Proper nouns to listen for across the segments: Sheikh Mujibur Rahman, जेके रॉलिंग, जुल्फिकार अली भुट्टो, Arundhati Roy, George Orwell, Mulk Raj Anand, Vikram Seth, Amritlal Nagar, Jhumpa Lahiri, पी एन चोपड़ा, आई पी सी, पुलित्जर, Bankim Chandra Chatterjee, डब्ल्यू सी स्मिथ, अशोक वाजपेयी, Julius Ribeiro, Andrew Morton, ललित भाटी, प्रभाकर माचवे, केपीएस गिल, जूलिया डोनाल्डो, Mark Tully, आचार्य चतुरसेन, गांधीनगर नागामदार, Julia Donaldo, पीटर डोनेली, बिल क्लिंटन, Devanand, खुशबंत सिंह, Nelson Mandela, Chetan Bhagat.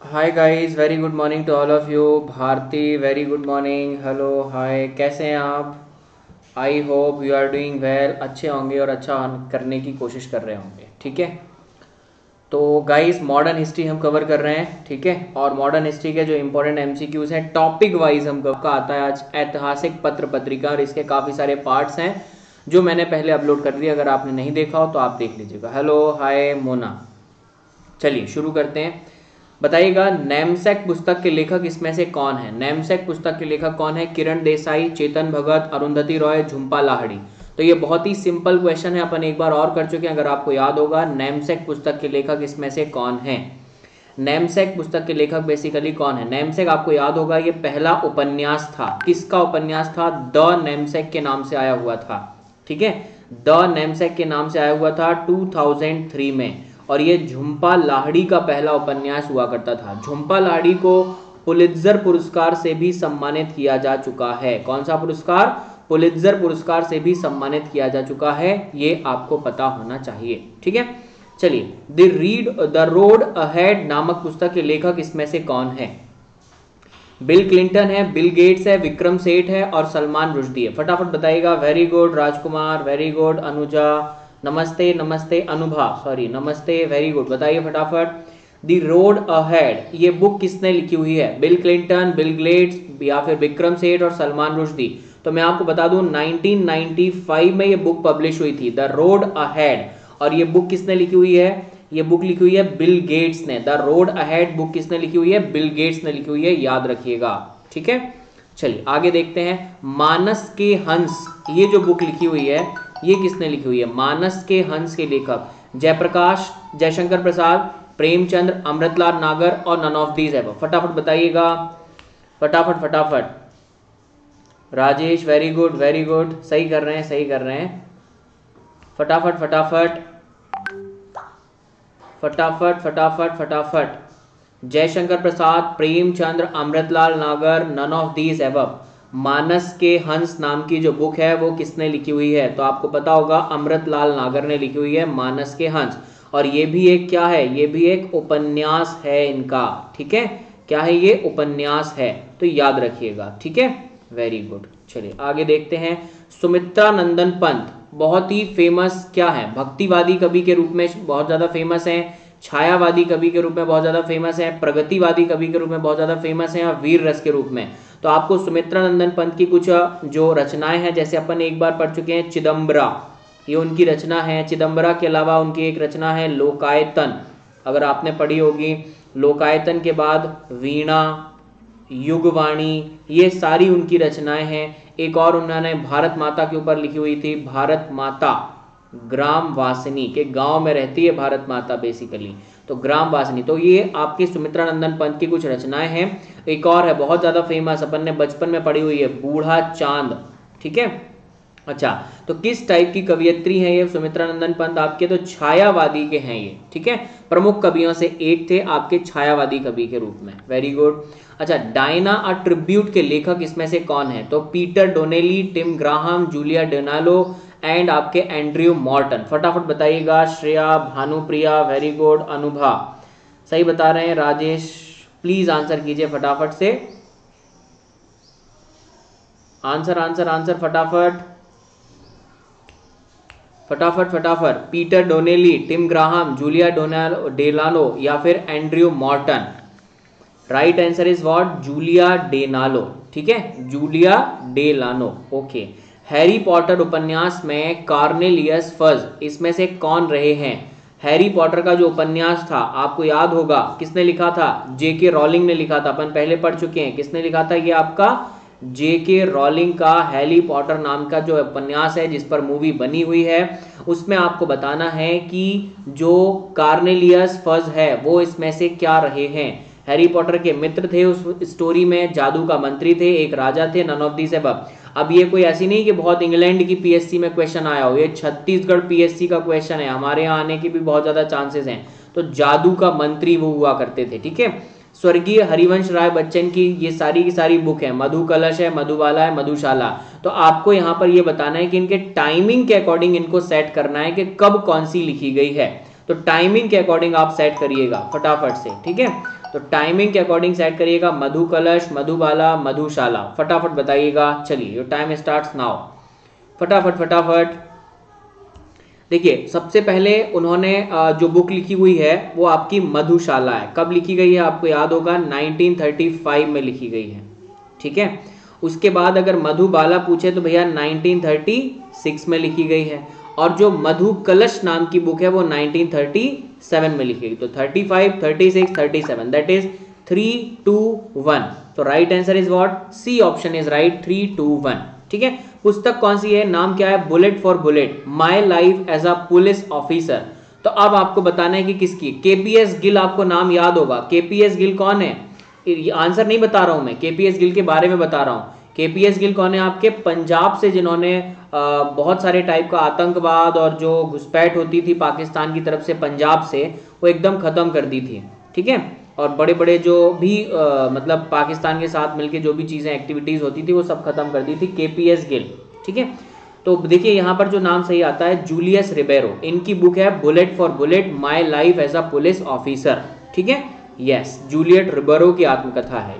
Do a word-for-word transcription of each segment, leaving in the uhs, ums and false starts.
Hi guys, very good morning to all of you. Bharti, very good morning, hello, hi, कैसे हैं आप? I hope you are doing well, अच्छे होंगे और अच्छा करने की कोशिश कर रहे होंगे। ठीक है, तो गाइस मॉडर्न हिस्ट्री हम कवर कर रहे हैं। ठीक है, और मॉडर्न हिस्ट्री के जो इम्पोर्टेंट एमसीक्यूज़ हैं टॉपिक वाइज हम कवर का आता है आज ऐतिहासिक पत्र पत्रिका, और इसके काफ़ी सारे पार्ट्स हैं जो मैंने पहले अपलोड कर दिए। अगर आपने नहीं देखा हो तो आप देख लीजिएगा। Hello, hi Mona. चलिए शुरू करते हैं। बताइएगा नैमसेक पुस्तक के लेखक इसमें से कौन है? नैमसेक पुस्तक के लेखक कौन है? किरण देसाई, चेतन भगत, अरुंधति रॉय, झुम्पा लाहिड़ी। तो ये बहुत ही सिंपल क्वेश्चन है, अपन एक बार और कर चुके हैं, अगर आपको याद होगा। नैमसेक पुस्तक के लेखक इसमें से कौन है? नैमसेक पुस्तक के लेखक बेसिकली कौन है? नैमसेक आपको याद होगा ये पहला उपन्यास था। किसका उपन्यास था? द नैमसेक के नाम से आया हुआ था। ठीक है, द नैमसेक के नाम से आया हुआ था टू थाउजेंड थ्री में, और ये झुम्पा लाहिड़ी का पहला उपन्यास हुआ करता था। झुम्पा लाहिड़ी को पुलित्जर पुरस्कार से भी सम्मानित किया जा चुका है। कौन सा पुरस्कार? पुलित्जर पुरस्कार से भी सम्मानित किया जा चुका है, ये आपको पता होना चाहिए। ठीक है, चलिए the read the road ahead नामक पुस्तक के लेखक इसमें से कौन है? बिल क्लिंटन है, बिल गेट्स है, विक्रम सेठ है और सलमान रुश्दी है। फटाफट बताइएगा। Very good Rajkumar, very good Anuja, नमस्ते नमस्ते अनुभा, सॉरी नमस्ते, वेरी गुड। बताइए फटाफट, द रोड अहेड ये बुक किसने लिखी हुई है? बिल क्लिंटन, बिल गेट्स या फिर विक्रम सेठ और सलमान रुश्दी। तो मैं आपको बता दूं नाइनटीन नाइंटी फाइव में ये बुक पब्लिश हुई थी, द रोड अहेड। और ये बुक किसने लिखी हुई है? ये बुक लिखी हुई है बिल गेट्स ने। द रोड अहेड बुक किसने लिखी हुई है? बिल गेट्स ने लिखी हुई है, याद रखिएगा। ठीक है, चलिए आगे देखते हैं। मानस के हंस ये जो बुक लिखी हुई है ये किसने लिखी हुई है? मानस के हंस के लेखक जयप्रकाश, जयशंकर प्रसाद, प्रेमचंद्र, अमृतलाल नागर और नन ऑफ दीज है। फटाफट बताइएगा, फटाफट फटाफट। Rajesh, very good very good, सही कर रहे हैं सही कर रहे हैं। फटाफट फटाफट फटाफट फटाफट फटाफट। Jaishankar Prasad, Premchandra, Amritlal Nagar, none of these है। मानस के हंस नाम की जो बुक है वो किसने लिखी हुई है? तो आपको पता होगा अमृतलाल नागर ने लिखी हुई है मानस के हंस। और ये भी एक क्या है? ये भी एक उपन्यास है इनका। ठीक है, क्या है ये? उपन्यास है, तो याद रखिएगा। ठीक है, वेरी गुड। चलिए आगे देखते हैं। सुमित्रा नंदन पंत बहुत ही फेमस क्या है? भक्तिवादी कवि के रूप में बहुत ज़्यादा फेमस है, छायावादी कवि के रूप में बहुत ज़्यादा फेमस है, प्रगतिवादी कवि के रूप में बहुत ज़्यादा फेमस है, और वीर रस के रूप में। तो आपको सुमित्रा नंदन पंत की कुछ जो रचनाएं हैं, जैसे अपन एक बार पढ़ चुके हैं चिदम्बरा, ये उनकी रचना है। चिदम्बरा के अलावा उनकी एक रचना है लोकायतन, अगर आपने पढ़ी होगी। लोकायतन के बाद वीणा, युगवाणी, ये सारी उनकी रचनाएं हैं। एक और उन्होंने भारत माता के ऊपर लिखी हुई थी, भारत माता ग्राम वासिनी, के गांव में रहती है भारत माता बेसिकली, तो ग्राम वासिनी। तो ये आपके सुमित्रा नंदन पंत की कुछ रचनाएं हैं। एक और है बहुत ज़्यादा फेमस, अपन ने बचपन में पढ़ी हुई है, बूढ़ा चांद। ठीक है, अच्छा, तो किस टाइप की कवियत्री हैं ये सुमित्रा नंदन पंत आपके? तो छायावादी के हैं ये। ठीक है, प्रमुख कवियों से एक थे आपके छायावादी कवि के रूप में, वेरी गुड। अच्छा, डायना अ ट्रिब्यूट के लेखक इसमें से कौन है? तो पीटर डोनेली, Tim Graham, जूलिया डोनाल्डो and आपके एंड्रयू मॉर्टन। फटाफट बताइएगा। श्रेया, भानुप्रिया, वेरी गुड, अनुभा सही बता रहे हैं। राजेश, प्लीज आंसर कीजिए फटाफट से, आंसर आंसर आंसर फटाफट फटाफट फटाफट। पीटर डोनेली, Tim Graham, जूलिया डोनाल्डो या फिर Andrew Morton. Right answer is what? जूलिया डोनाल्डो। ठीक है, जूलिया डोनाल्डो, okay. Harry Potter उपन्यास में कार्नेलियस फज इसमें से कौन रहे हैं? हैरी पॉटर का जो उपन्यास था आपको याद होगा किसने लिखा था? जेके रॉलिंग ने लिखा था, अपन पहले पढ़ चुके हैं। किसने लिखा था ये आपका? जेके रॉलिंग का हैरी पॉटर नाम का जो उपन्यास है जिस पर मूवी बनी हुई है, उसमें आपको बताना है कि जो कार्नेलियस फज है वो इसमें से क्या रहे हैं। हैरी पॉटर के मित्र थे उस स्टोरी में, जादू का मंत्री थे, एक राजा थे, नन ऑफ दिस एबव। अब ये कोई ऐसी नहीं कि बहुत इंग्लैंड की पीएससी में क्वेश्चन आया हो, ये छत्तीसगढ़ पीएससी का क्वेश्चन है, हमारे यहाँ आने की भी बहुत ज़्यादा चांसेस हैं। तो जादू का मंत्री वो हुआ करते थे। ठीक है, स्वर्गीय हरिवंश राय बच्चन की ये सारी की सारी बुक है, मधु कलश है, मधुबाला है, मधुशाला। तो आपको यहाँ पर ये बताना है कि इनके टाइमिंग के अकॉर्डिंग इनको सेट करना है कि कब कौन सी लिखी गई है। तो टाइमिंग के अकॉर्डिंग आप सेट करिएगा फटाफट से। ठीक है, तो टाइमिंग के अकॉर्डिंग सेट करिएगा मधु कलश, मधुबाला, मधुशाला। फटाफट बताइएगा। चलिए योर टाइम स्टार्ट्स नाउ। फटाफट फटाफट देखिए, सबसे पहले उन्होंने जो बुक लिखी हुई है वो आपकी मधुशाला है। कब लिखी गई है आपको याद होगा, नाइनटीन थर्टी फाइव में लिखी गई है, ठीक है। उसके बाद अगर मधुबाला पूछे तो भैया नाइनटीन थर्टी सिक्स में लिखी गई है, और जो मधु कलश नाम की बुक है वो नाइनटीन थर्टी सेवन में लिखी गई। तो thirty five, thirty six, thirty seven that is three two one. तो right answer is what, C option is right, three two one, ठीक है। पुस्तक कौन सी है, नाम क्या है, bullet for bullet, my life as a police officer. तो अब आपको बताना है कि किसकी, केपीएस गिल। आपको नाम याद होगा, केपीएस गिल कौन है, आंसर नहीं बता रहा हूं मैं, केपीएस गिल के बारे में बता रहा हूं। केपीएस गिल कौन है, आपके पंजाब से, जिन्होंने बहुत सारे टाइप का आतंकवाद और जो घुसपैठ होती थी पाकिस्तान की तरफ से पंजाब से, वो एकदम खत्म कर दी थी, ठीक है। और बड़े बड़े जो भी आ, मतलब पाकिस्तान के साथ मिलके जो भी चीज़ें एक्टिविटीज़ होती थी वो सब खत्म कर दी थी केपीएस गिल, ठीक है। तो देखिए यहाँ पर जो नाम सही आता है जूलियस रिबेरो, इनकी बुक है bullet for bullet, my life as a police officer, ठीक है। यस, जूलियट रिबेरो की आत्मकथा है।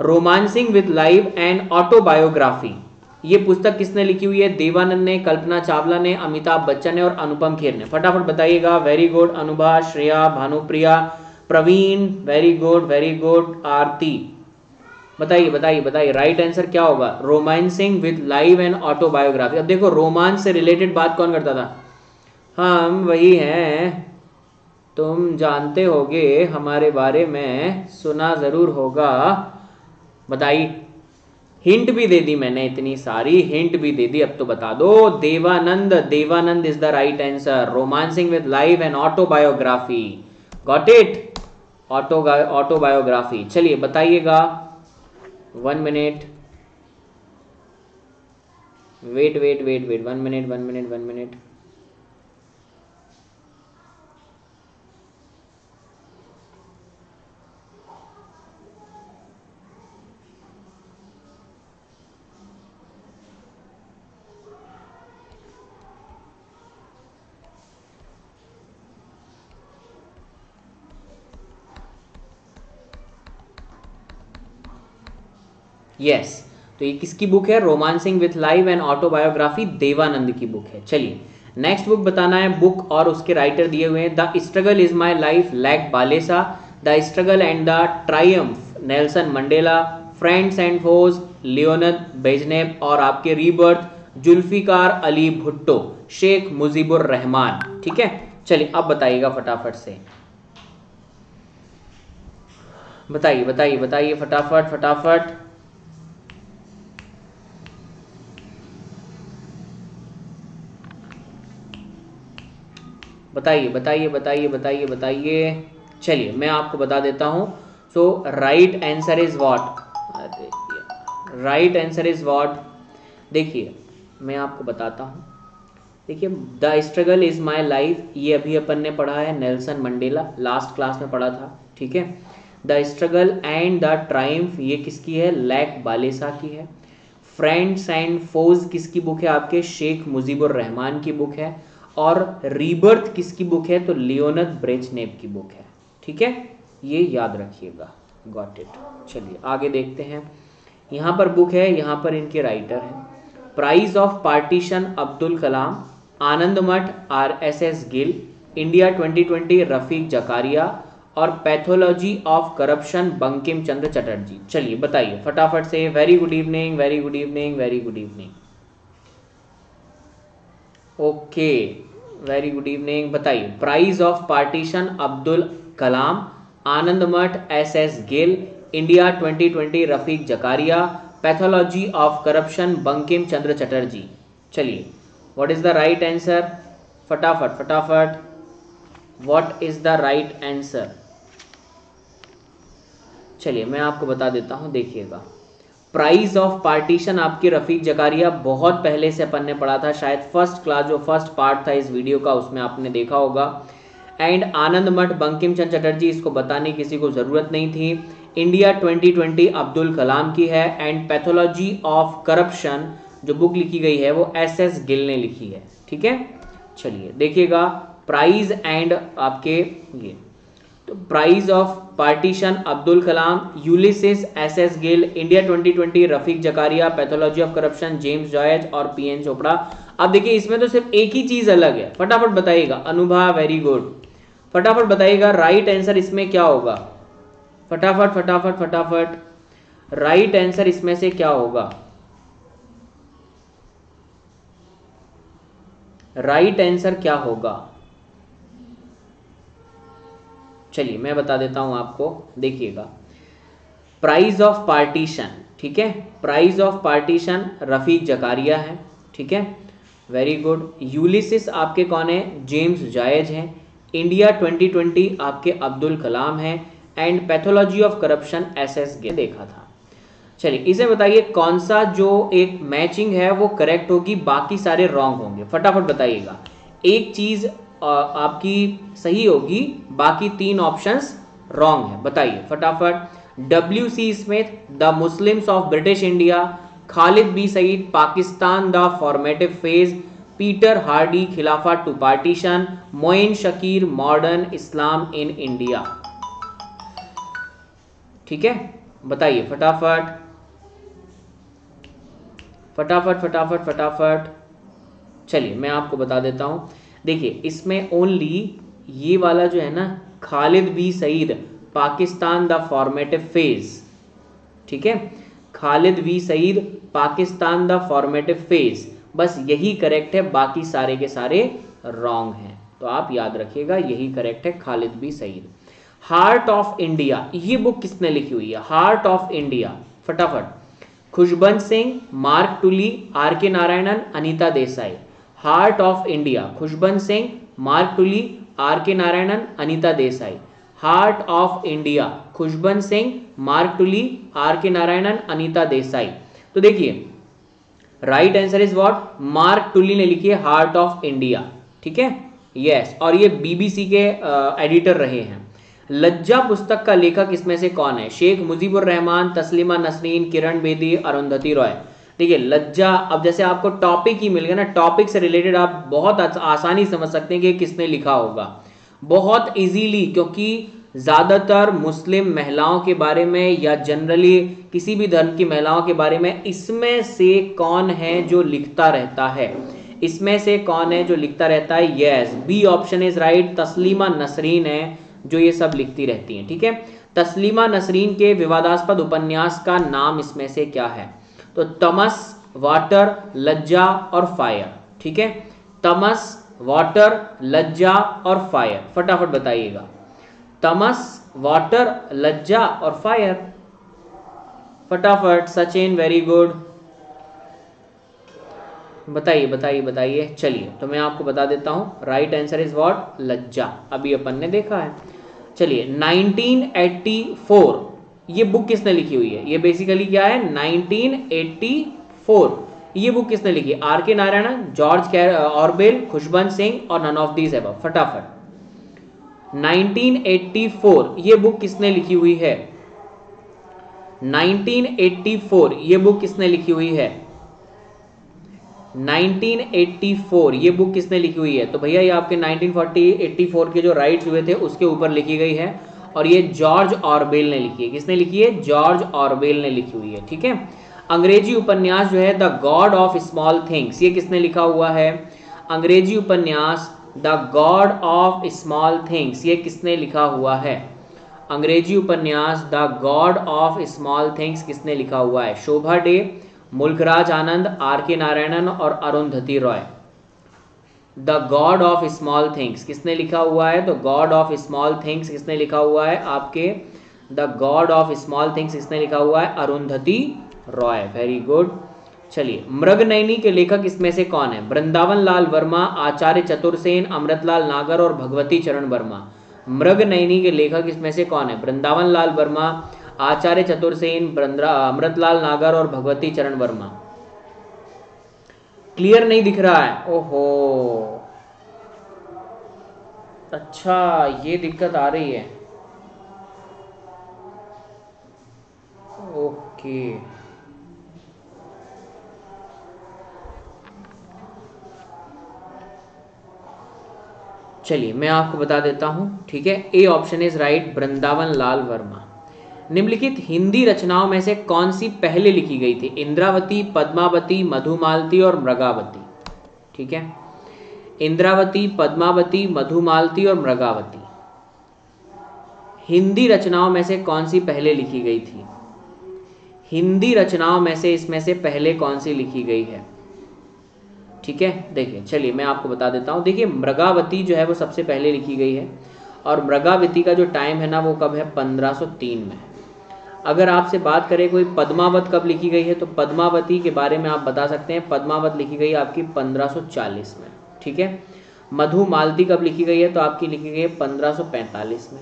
Romancing with life and autobiography, ये पुस्तक किसने लिखी हुई है, देवानंद ने, कल्पना चावला ने, अमिताभ बच्चन ने और अनुपम खेर ने। फटाफट बताइएगा। Very good Anubha, Shreya, Bhanupriya, Praveen, very good very good Aarti. बताइए बताइए बताइए राइट आंसर क्या होगा, romancing with life and autobiography. अब देखो रोमांस से रिलेटेड बात कौन करता था, हम वही हैं, तुम जानते होगे, हमारे बारे में सुना जरूर होगा। बताइए, हिंट भी दे दी मैंने, इतनी सारी हिंट भी दे दी, अब तो बता दो। Devanand, Devanand is the right answer, romancing with life and autobiography. Got it, auto autobiography. चलिए बताइएगा, one minute wait wait wait wait one minute one minute one minute yes yes. तो ये किसकी बुक है, romancing with life and autobiography, Devanand की book है। चलिए next book बताना है, बुक और उसके राइटर दिए हुए हैं, the struggle is my life, Lech Walesa, the struggle and the triumph, Nelson Mandela, friends and foes, Leonid Brezhnev, और आपके रीबर्थ, जुल्फिकार अली भुट्टो, शेख मुजीबुर रहमान, ठीक है। चलिए अब बताइएगा फटाफट से, बताइए बताइए बताइए फटाफट फटाफट बताइए बताइए बताइए बताइए बताइए चलिए मैं आपको बता देता हूं। So right answer is what, right answer is what, देखिए मैं आपको बताता हूं। देखिए the struggle is my life, ये अभी अपन ने पढ़ा है, नेल्सन मंडेला, लास्ट क्लास में पढ़ा था, ठीक है। The struggle and the triumph, ये किसकी है, लैक बालेसा की है। फ्रेंड्स एंड फोज किसकी बुक है, आपके शेख मुजीबुर रहमान की बुक है। और रीबर्थ किसकी बुक है, तो लियोनद ब्रेजनेव की बुक है, ठीक है, ये याद रखिएगा। Got it. चलिए आगे देखते हैं, यहाँ पर बुक है, यहाँ पर इनके राइटर हैं, prize of partition Abdul Kalam, Anand Math or S S Gill, India twenty twenty Rafiq Zakaria, और pathology of corruption Bankim Chandra Chatterjee. चलिए बताइए फटाफट से। Very good evening very good evening very good evening okay very good evening बताइए, prize of partition Abdul Kalam, Anand Math S S Gill, India twenty twenty Rafiq Zakaria, pathology of corruption Bankim Chandra Chatterjee. चलिए what is the right answer, फटाफट फटाफट what is the right answer. चलिए मैं आपको बता देता हूँ, देखिएगा प्राइज ऑफ पार्टीशन आपके रफीक जकारिया, बहुत पहले से अपन ने पढ़ा था, शायद फर्स्ट क्लास जो फर्स्ट पार्ट था इस वीडियो का उसमें आपने देखा होगा। एंड आनंद मठ बंकिम चंद्र चटर्जी, इसको बताने किसी को ज़रूरत नहीं थी। India twenty twenty Abdul Kalam की है, एंड पैथोलॉजी ऑफ करप्शन जो बुक लिखी गई है वो एस एस गिल ने लिखी है, ठीक है। चलिए देखिएगा प्राइज एंड आपके ये, prize of partition Abdul Kalam, Ulysses S S Gill, India twenty twenty Rafiq Zakaria, pathology of corruption James Joyce और पी एन चोपड़ा। अब देखिए इसमें तो सिर्फ एक ही चीज अलग है, फटाफट बताइएगा। अनुभा वेरी गुड, फटाफट बताइएगा राइट आंसर इसमें क्या होगा। फटाफट फटाफट फटाफट राइट आंसर इसमें से क्या होगा। राइट आंसर क्या होगा, चलिए मैं बता देता हूं आपको। देखिएगा प्राइज ऑफ पार्टीशन, ठीक है, prize of partition Rafiq Zakaria है, ठीक है, वेरी गुड। यूलिसिस आपके कौन है, जेम्स जायज हैं। इंडिया ट्वेंटी ट्वेंटी आपके अब्दुल कलाम हैं and pathology of corruption S S Gill देखा था। चलिए इसे बताइए कौन सा जो एक मैचिंग है वो करेक्ट होगी, बाकी सारे रॉन्ग होंगे। फटाफट बताइएगा, एक चीज आपकी सही होगी, बाकी तीन ऑप्शंस रॉन्ग है, बताइए फटाफट। डब्ल्यू सी स्मिथ the Muslims of British India, Khalid B Sayeed Pakistan the formative phase, Peter Hardy खिलाफा to partition, Moin Shakir modern Islam in India. ठीक है बताइए फटाफट फटाफट फटाफट फटाफट। चलिए मैं आपको बता देता हूं, देखिए इसमें ओनली ये वाला जो है ना, Khalid B Sayeed Pakistan the formative phase, ठीक है, Khalid B Sayeed Pakistan the formative phase, बस यही करेक्ट है, बाकी सारे के सारे रॉन्ग हैं। तो आप याद रखिएगा यही करेक्ट है, Khalid B Sayeed. Heart of India, ये बुक किसने लिखी हुई है, हार्ट ऑफ इंडिया। फटाफट, खुशबंत सिंह, Mark Tully, R K Narayanan, Anita Desai. Heart of India, खुशबंत सिंह, Mark Tully, R K Narayanan, Anita Desai. Heart of India, खुशबंत सिंह, Mark Tully, R K Narayanan, Anita Desai. तो देखिए right answer is what, Mark Tully ने लिखी है हार्ट ऑफ इंडिया, ठीक है, यस, और ये बीबीसी के एडिटर रहे हैं। लज्जा पुस्तक का लेखक इसमें से कौन है, शेख मुजीबुर रहमान, तस्लीमा नसरीन, किरण बेदी, अरुंधति रॉय। देखिए लज्जा, अब जैसे आपको टॉपिक ही मिल गया ना, टॉपिक से रिलेटेड आप बहुत आसानी समझ सकते हैं कि किसने लिखा होगा, बहुत इजीली, क्योंकि ज्यादातर मुस्लिम महिलाओं के बारे में या जनरली किसी भी धर्म की महिलाओं के बारे में इसमें से कौन है जो लिखता रहता है, इसमें से कौन है जो लिखता रहता है। Yes, B option is right, Taslima Nasreen है जो ये सब लिखती रहती हैं, ठीक है। तस्लीमा नसरीन के विवादास्पद उपन्यास का नाम इसमें से क्या है, तो तमस, वाटर, लज्जा और फायर, ठीक है, तमस, वाटर, लज्जा और फायर। फटाफट बताइएगा, तमस, वाटर, लज्जा और फायर। फटाफट सचिन वेरी गुड, बताइए बताइए बताइए। चलिए तो मैं आपको बता देता हूं, राइट आंसर इज व्हाट, लज्जा, अभी अपन ने देखा है। चलिए नाइनटीन एटी फोर, ये बुक किसने लिखी हुई है, ये बेसिकली क्या है, नाइनटीन एटी फोर, ये बुक किसने लिखी, R K Narayanan, George Orwell, खुशबंत सिंह और नन ऑफ दीज अबव। फटाफट नाइनटीन एटी फोर ये बुक किसने लिखी हुई है, नाइनटीन एटी फोर ये बुक किसने लिखी हुई है, नाइनटीन एटी फोर ये बुक किसने लिखी हुई है, तो भैया ये आपके नाइनटीन एटी फोर के जो राइट्स हुए थे उसके ऊपर लिखी गई है, और ये जॉर्ज ऑरवेल ने लिखी है। किसने लिखी है, जॉर्ज ऑरवेल ने लिखी हुई है, ठीक है। अंग्रेजी उपन्यास जो है the God of small things, ये किसने लिखा हुआ है, अंग्रेजी उपन्यास the God of small things, ये किसने लिखा हुआ है, अंग्रेजी उपन्यास the God of small things किसने लिखा हुआ है, शोभा डे, मुल्कराज आनंद, आर के नारायणन और Arundhati Roy. The God of small things किसने लिखा हुआ है, तो गॉड ऑफ स्मॉल थिंग्स किसने लिखा हुआ है आपके, the God of small things किसने लिखा हुआ है, अरुंधति रॉय, वेरी गुड। चलिए मृगनयनी के लेखक इसमें से कौन है, वृंदावन लाल वर्मा, आचार्य चतुरसेन, अमृतलाल नागर और भगवती चरण वर्मा। मृगनयनी के लेखक इसमें से कौन है, वृंदावन लाल वर्मा, आचार्य चतुरसेन, अमृतलाल नागर और भगवती चरण वर्मा। क्लियर नहीं दिख रहा है, ओहो अच्छा ये दिक्कत आ रही है, ओके चलिए मैं आपको बता देता हूँ, ठीक है। A option is right, Vrindavan Lal Verma. निम्नलिखित हिंदी रचनाओं में से कौन सी पहले लिखी गई थी? इंद्रावती, पद्मावती, मधुमालती और मृगावती। ठीक है, इंद्रावती, पद्मावती, मधुमालती और मृगावती हिंदी रचनाओं में से कौन सी पहले लिखी गई थी? हिंदी रचनाओं में से इसमें से पहले कौन सी लिखी गई है? ठीक है, देखिए चलिए मैं आपको बता देता हूँ। देखिए मृगावती जो है वो सबसे पहले लिखी गई है और मृगावती का जो टाइम है ना वो कब है, पंद्रह सौ तीन में। अगर आपसे बात करें कोई पद्मावत कब लिखी गई है तो पद्मावती के बारे में आप बता सकते हैं, पद्मावत लिखी गई आपकी पंद्रह सौ चालीस में। ठीक है, मधुमालती कब लिखी गई है तो आपकी लिखी गई है पंद्रह सौ पैंतालीस में,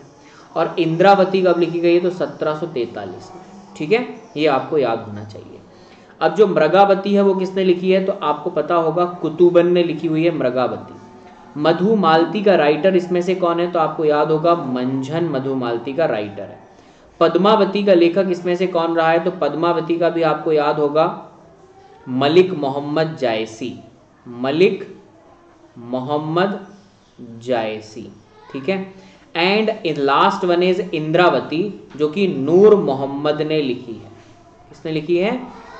और इंद्रावती कब लिखी गई है तो सत्रह सौ तैंतालीस में। ठीक है, ये आपको याद होना चाहिए। अब जो मृगावती है वो किसने लिखी है तो आपको पता होगा कुतुबन ने लिखी हुई है मृगावती। मधुमालती का राइटर इसमें से कौन है तो आपको याद होगा मंझन मधुमालती का राइटर है। पद्मावती का लेखक इसमें से कौन रहा है तो पद्मावती का भी आपको याद होगा मलिक मोहम्मद जायसी, मलिक मोहम्मद जायसी। ठीक है, and last one is Indravati जो कि नूर मोहम्मद ने लिखी है। इसने लिखी है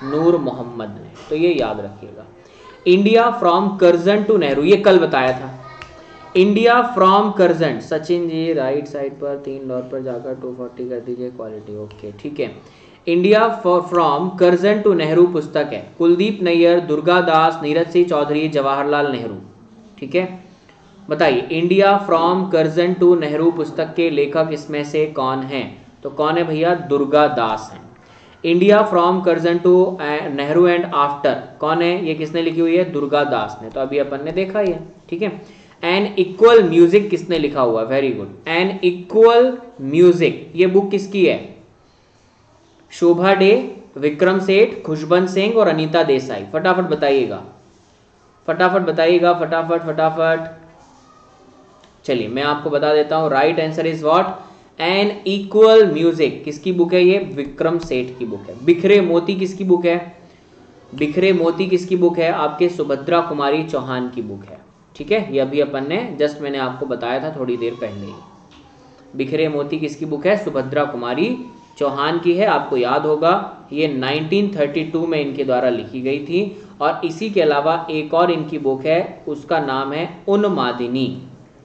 नूर मोहम्मद ने, तो ये याद रखिएगा। India from Curzon to Nehru, ये कल बताया था। India from Curzon, Sachin ji right side पर तीन डॉट पर जाकर दो सौ चालीस कर दीजिए, क्वालिटी ओके। ठीक है, India from Curzon to Nehru पुस्तक है, कुलदीप नैयर, दुर्गा दास, नीरज सिंह चौधरी, जवाहरलाल नेहरू। ठीक है, बताइए India from Curzon to Nehru पुस्तक के लेखक इसमें से कौन है तो कौन है भैया, दुर्गा दास है। India from Curzon to Nehru and after कौन है, ये किसने लिखी हुई है, दुर्गा दास ने, तो अभी अपन ने देखा ही है। ठीक है, एन इक्वल म्यूजिक किसने लिखा हुआ, very good, an equal music ये बुक किसकी है, शोभा डे, विक्रम सेठ, खुशबंत सिंह और अनीता देसाई। फटाफट बताइएगा, फटाफट बताइएगा, फटाफट फटाफट। चलिए मैं आपको बता देता हूँ, right answer is what, an equal music. किसकी बुक है ये, विक्रम सेठ की बुक है। बिखरे मोती किसकी बुक है, बिखरे मोती किसकी बुक है, आपके सुभद्रा कुमारी चौहान की बुक है। ठीक है, ये अभी अपन ने जस्ट मैंने आपको बताया था थोड़ी देर पहले ही। बिखरे मोती किसकी बुक है, सुभद्रा कुमारी चौहान की है। आपको याद होगा ये नाइनटीन थर्टी टू में इनके द्वारा लिखी गई थी। और इसी के अलावा एक और इनकी बुक है, उसका नाम है उन्मादिनी।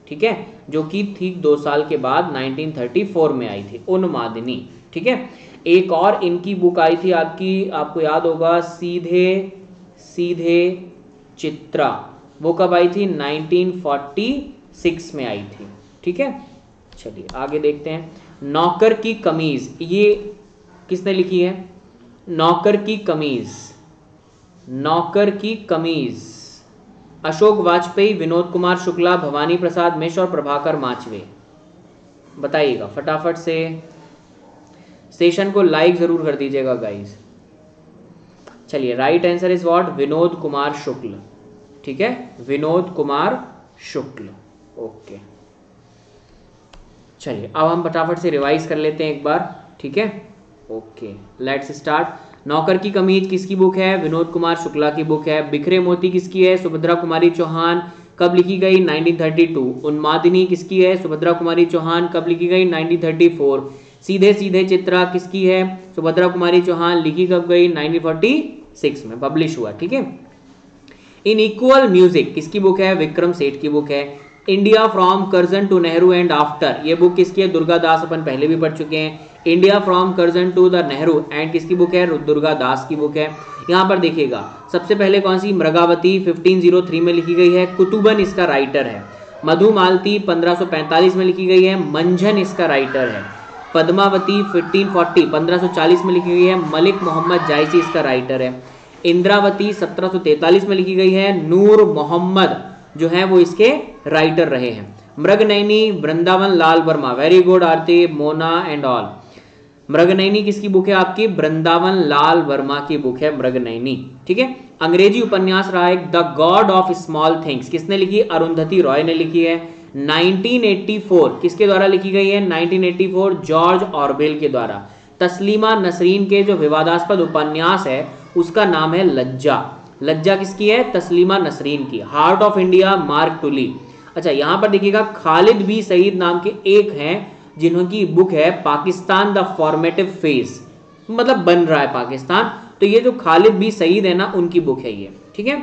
ठीक है, जो कि ठीक दो साल के बाद नाइनटीन थर्टी फोर में आई थी, उन्मादिनी। ठीक है, एक और इनकी बुक आई थी आपकी, आपको याद होगा सीधे सीधे चित्रा, वो कब आई थी, नाइनटीन फोर्टी सिक्स में आई थी। ठीक है, चलिए आगे देखते हैं। नौकर की कमीज, ये किसने लिखी है, नौकर की कमीज, नौकर की कमीज अशोक वाजपेयी, विनोद कुमार शुक्ला, भवानी प्रसाद मिश्र और प्रभाकर माचवे। बताइएगा फटाफट से, सेशन को लाइक जरूर कर दीजिएगा गाइस। चलिए right answer is what, Vinod Kumar Shukla. ठीक है, विनोद कुमार शुक्ल, ओके। चलिए अब हम फटाफट से रिवाइज कर लेते हैं एक बार। ठीक है, ओके लेट्स स्टार्ट। नौकर की कमीज किसकी बुक है, विनोद कुमार शुक्ला की बुक है। बिखरे मोती किसकी है, सुभद्रा कुमारी चौहान, कब लिखी गई, नाइनटीन थर्टी टू। उन्मादिनी किसकी है, सुभद्रा कुमारी चौहान, कब लिखी गई, नाइनटीन थर्टी फोर। सीधे सीधे चित्रा किसकी है, सुभद्रा कुमारी चौहान, लिखी कब गई, नाइनटीन फोर्टी सिक्स में, पब्लिश हुआ। ठीक है, इन इक्वल म्यूजिक किसकी बुक है, विक्रम सेठ की बुक है। India from Curzon to Nehru and after, ये बुक किसकी है, दुर्गा दास, अपन पहले भी पढ़ चुके हैं। India from Curzon to the Nehru and किसकी बुक है, दुर्गा दास की बुक है। यहाँ पर देखिएगा सबसे पहले कौन सी, मृगावती फिफ्टीन ओ थ्री में लिखी गई है, कुतुबन इसका राइटर है। मधुमालती पंद्रह सौ पैंतालीस में लिखी गई है, मंझन इसका राइटर है। पद्मावती फिफ्टीन फोर्टी पंद्रह सौ चालीस में लिखी गई है, मलिक मोहम्मद जायसी इसका राइटर है। इंद्रावती सत्रह सौ तैंतालीस में लिखी गई है, नूर मोहम्मद जो है वो इसके राइटर रहे हैं। Mriganayani Vrindavan Lal Verma, very good Aarti, Mona and all. Mriganayani किसकी बुक है आपकी, वृंदावन लाल वर्मा की बुक है मृगनयनी। ठीक है, अंग्रेजी उपन्यास रहा है the God of small things, किसने लिखी, अरुंधति रॉय ने लिखी है। नाइनटीन एटी फोर किसके द्वारा लिखी गई है, nineteen eighty four George Orwell के द्वारा। तस्लीमा नसरीन के जो विवादास्पद उपन्यास है उसका नाम है लज्जा। लज्जा किसकी है, तस्लीमा नसरीन की। Heart of India, Mark Tully. अच्छा यहाँ पर देखिएगा खालिद बी सईद नाम के एक हैं जिनकी बुक है पाकिस्तान द फॉर्मेटिव फेज, मतलब बन रहा है पाकिस्तान, तो ये जो खालिद बी सईद है ना उनकी बुक है ये, ठीक है।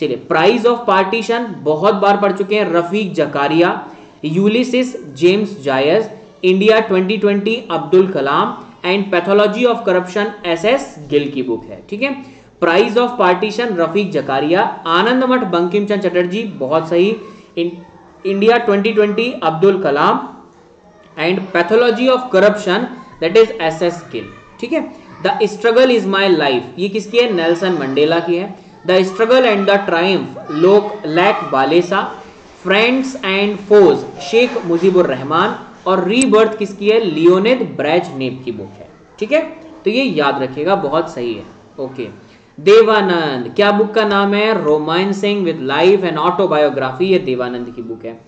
चलिए प्राइज ऑफ पार्टीशन बहुत बार पढ़ चुके हैं, Rafiq Zakaria, Ulysses James Joyce, India twenty twenty Abdul Kalam and pathology of corruption S S Gill की बुक है, ठीक है। Prize of partition Rafiq Zakaria, Anand Math Bankim Chand Chatterjee बहुत सही, India twenty twenty Abdul Kalam and pathology of corruption that is S S Gill, ठीक है। The struggle is my life ये किसकी है, नेल्सन मंडेला की है। The struggle and the triumph लोक Lech Walesa, friends and foes Sheikh Mujibur Rahman, और रीबर्थ किसकी है, लियोनिड ब्रेजनेव की बुक है, ठीक है। तो ये याद रखिएगा बहुत सही है, ओके। देवानंद क्या बुक का नाम है, romancing with life and autobiography, ये देवानंद की बुक है।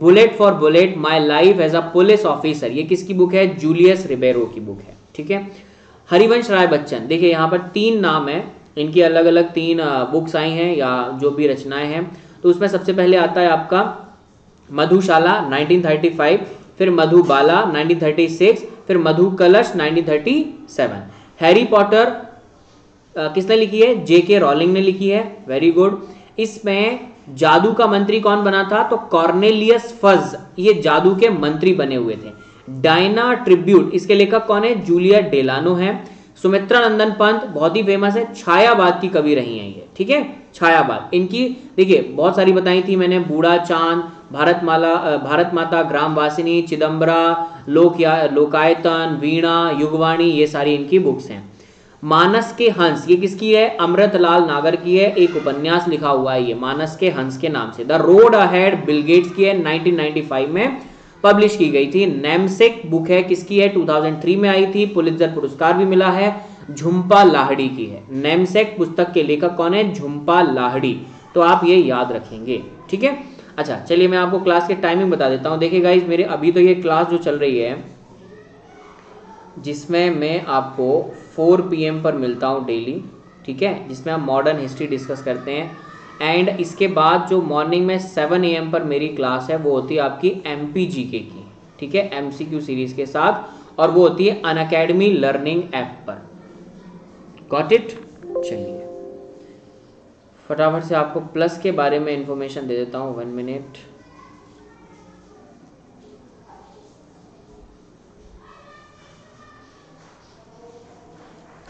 Bullet for bullet my life as a police officer ये किसकी बुक है, जूलियस रिबेरो की बुक है, ठीक है। हरिवंश राय बच्चन, देखिए यहाँ पर तीन नाम है इनकी, अलग अलग तीन बुक्स आई हैं या जो भी रचनाएं हैं, तो उसमें सबसे पहले आता है आपका मधुशाला नाइनटीन थर्टी फाइव, फिर मधुबाला नाइनटीन थर्टी सिक्स, फिर Madhu Kalash nineteen thirty seven. Harry Potter किसने लिखी है, जेके रॉलिंग ने लिखी है, वेरी गुड। इसमें जादू का मंत्री कौन बना था, तो कॉर्नेलियस फज ये जादू के मंत्री बने हुए थे। डायना ट्रिब्यूट इसके लेखक कौन है, जूलिया डेलानो है। सुमित्रा नंदन पंत बहुत ही फेमस है, छायावाद की कवि रही हैं ये, ठीक है। छायावाद इनकी देखिए बहुत सारी बताई थी मैंने, बूढ़ा चांद, भारत माला, भारत माता, ग्रामवासिनी, चिदम्बरा, लोक या लोकायतन, वीणा, युगवाणी, ये सारी इनकी बुक्स हैं। मानस के हंस ये किसकी है, अमृतलाल नागर की है, एक उपन्यास लिखा हुआ है ये मानस के हंस के नाम से। The road ahead Bill Gates की है, नाइनटीन नाइंटी फाइव में पब्लिश की गई थी। नेमसेक बुक है किसकी है, टू थाउजेंड थ्री में आई थी, पुलित्जर पुरस्कार भी मिला है, झुम्पा लाहिड़ी की है। नेमसेक पुस्तक के लेखक कौन है, झुम्पा लाहिड़ी, तो आप ये याद रखेंगे, ठीक है। अच्छा चलिए मैं आपको क्लास के टाइमिंग बता देता हूँ। देखिए गाइस मेरे अभी तो ये क्लास जो चल रही है जिसमें मैं आपको फोर पी एम पर मिलता हूँ डेली, ठीक है, जिसमें हम मॉडर्न हिस्ट्री डिस्कस करते हैं। एंड इसके बाद जो मॉर्निंग में सेवन ए एम पर मेरी क्लास है वो होती है आपकी एम पी जी के की, ठीक है, एम सी क्यू सीरीज के साथ, और वो होती है अनअकैडमी लर्निंग ऐप पर। Got it. चलिए फटाफट से आपको प्लस के बारे में इंफॉर्मेशन दे देता हूँ, वन मिनट।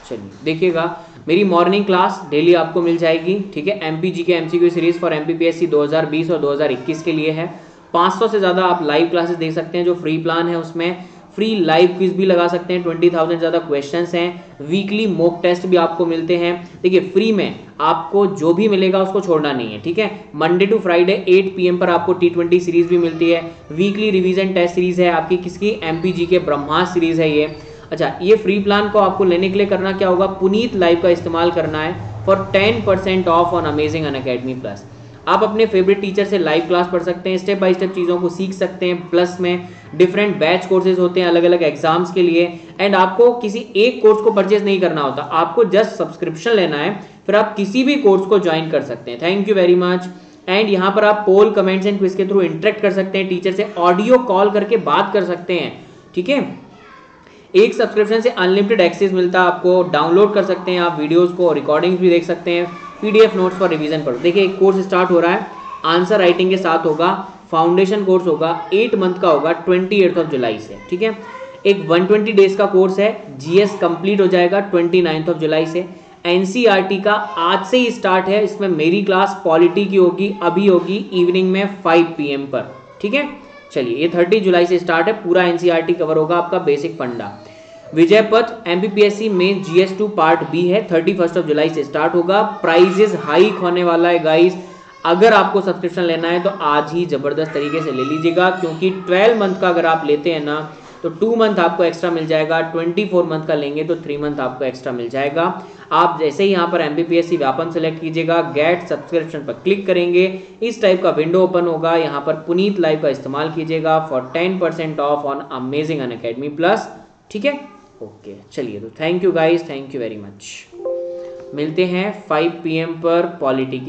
चलिए देखिएगा मेरी मॉर्निंग क्लास डेली आपको मिल जाएगी, ठीक है। एमपीजी के एमसीक्यू सीरीज फॉर एमपीपीएससी दो हज़ार बीस और दो हज़ार इक्कीस के लिए है। पाँच सौ से ज़्यादा आप लाइव क्लासेस देख सकते हैं, जो फ्री प्लान है उसमें फ्री लाइव क्विज भी लगा सकते हैं, ट्वेंटी थाउजेंड से ज़्यादा क्वेश्चंस हैं, वीकली मॉक टेस्ट भी आपको मिलते हैं। देखिए फ्री में आपको जो भी मिलेगा उसको छोड़ना नहीं है, ठीक है। Monday to Friday eight P M पर आपको टी ट्वेंटी सीरीज भी मिलती है, वीकली रिविजन टेस्ट सीरीज है आपकी किसकी, एमपीजी के ब्रह्मास सीरीज है ये। अच्छा ये फ्री प्लान को आपको लेने के लिए करना क्या होगा, पुनीत लाइव का इस्तेमाल करना है for ten percent off on amazing Unacademy plus. आप अपने फेवरेट टीचर से लाइव क्लास पढ़ सकते हैं, स्टेप बाय स्टेप चीज़ों को सीख सकते हैं। प्लस में डिफरेंट बैच कोर्सेज होते हैं अलग अलग एग्जाम्स के लिए, एंड आपको किसी एक कोर्स को परचेज नहीं करना होता, आपको जस्ट सब्सक्रिप्शन लेना है, फिर आप किसी भी कोर्स को ज्वाइन कर सकते हैं। Thank you very much. And यहाँ पर आप पोल, कमेंट्स एंड क्विज के थ्रू इंटरेक्ट कर सकते हैं, टीचर से ऑडियो कॉल करके बात कर सकते हैं, ठीक है। एक सब्सक्रिप्शन से अनलिमिटेड एक्सेस मिलता है आपको, डाउनलोड कर सकते हैं आप वीडियोस को, रिकॉर्डिंग्स भी देख सकते हैं, पीडीएफ नोट्स फॉर रिवीजन पर। देखिए एक कोर्स स्टार्ट हो रहा है आंसर राइटिंग के साथ होगा, फाउंडेशन कोर्स होगा, एट मंथ का होगा, ट्वेंटी एथ ऑफ जुलाई से, ठीक है। एक वन ट्वेंटी डेज का कोर्स है, जीएस कंप्लीट हो जाएगा ट्वेंटी नाइन्थ ऑफ जुलाई से। एनसीईआरटी का आज से ही स्टार्ट है, इसमें मेरी क्लास पॉलिटी की होगी, अभी होगी इवनिंग में फाइव पी एम पर, ठीक है। चलिए ये थर्टी जुलाई से स्टार्ट है, पूरा एनसीईआरटी कवर होगा आपका, बेसिक फंडा। विजय पथ एमपीपीएससी में G S two part B है, थर्टी फर्स्ट ऑफ जुलाई से स्टार्ट होगा। प्राइजेस हाइक होने वाला है गाइस, अगर आपको सब्सक्रिप्शन लेना है तो आज ही जबरदस्त तरीके से ले लीजिएगा, क्योंकि ट्वेल्व मंथ का अगर आप लेते हैं ना तो टू मंथ आपको एक्स्ट्रा मिल जाएगा, ट्वेंटी फोर मंथ का लेंगे तो थ्री मंथ आपको एक्स्ट्रा मिल जाएगा। आप जैसे ही यहाँ पर एमबीपीएससी व्यापम सेलेक्ट कीजिएगा, गेट सब्सक्रिप्शन पर क्लिक करेंगे, इस टाइप का विंडो ओपन होगा, यहाँ पर पुनीत लाइव का इस्तेमाल कीजिएगा for ten percent off on amazing Unacademy plus, ठीक है, ओके। चलिए तो thank you guys, thank you very much, मिलते हैं फाइव पी एम पर पॉलिटी की।